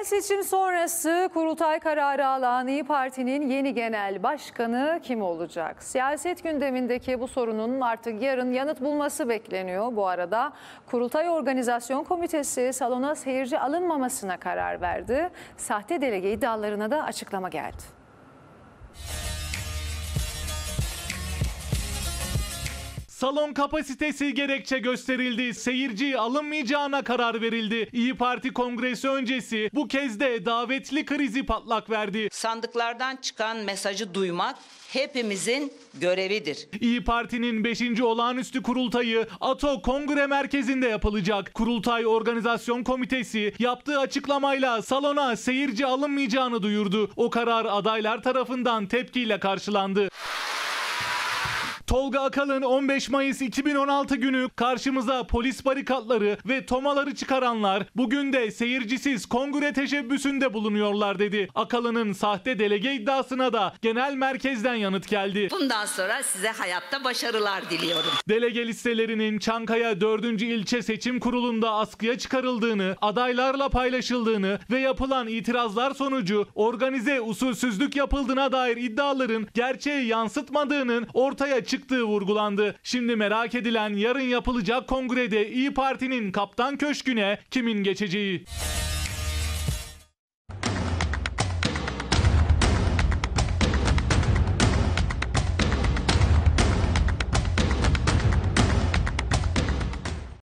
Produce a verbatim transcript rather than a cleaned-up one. Genel seçim sonrası kurultay kararı alan İYİ Parti'nin yeni genel başkanı kim olacak? Siyaset gündemindeki bu sorunun artık yarın yanıt bulması bekleniyor. Bu arada Kurultay Organizasyon Komitesi salona seyirci alınmamasına karar verdi. Sahte delege iddialarına da açıklama geldi. Salon kapasitesi gerekçe gösterildi. Seyirci alınmayacağına karar verildi. İYİ Parti kongresi öncesi bu kez de davetli krizi patlak verdi. Sandıklardan çıkan mesajı duymak hepimizin görevidir. İYİ Parti'nin beşinci olağanüstü kurultayı A T O Kongre Merkezi'nde yapılacak. Kurultay Organizasyon Komitesi yaptığı açıklamayla salona seyirci alınmayacağını duyurdu. O karar adaylar tarafından tepkiyle karşılandı. Tolga Akal'ın on beş Mayıs iki bin on altı günü karşımıza polis barikatları ve tomaları çıkaranlar bugün de seyircisiz kongre teşebbüsünde bulunuyorlar dedi. Akal'ın sahte delege iddiasına da genel merkezden yanıt geldi. Bundan sonra size hayatta başarılar diliyorum. Delege listelerinin Çankaya dördüncü ilçe seçim kurulunda askıya çıkarıldığını, adaylarla paylaşıldığını ve yapılan itirazlar sonucu organize usulsüzlük yapıldığına dair iddiaların gerçeği yansıtmadığının ortaya çıktığını çıktığı vurgulandı. Şimdi merak edilen yarın yapılacak kongrede İYİ Parti'nin Kaptan Köşkü'ne kimin geçeceği.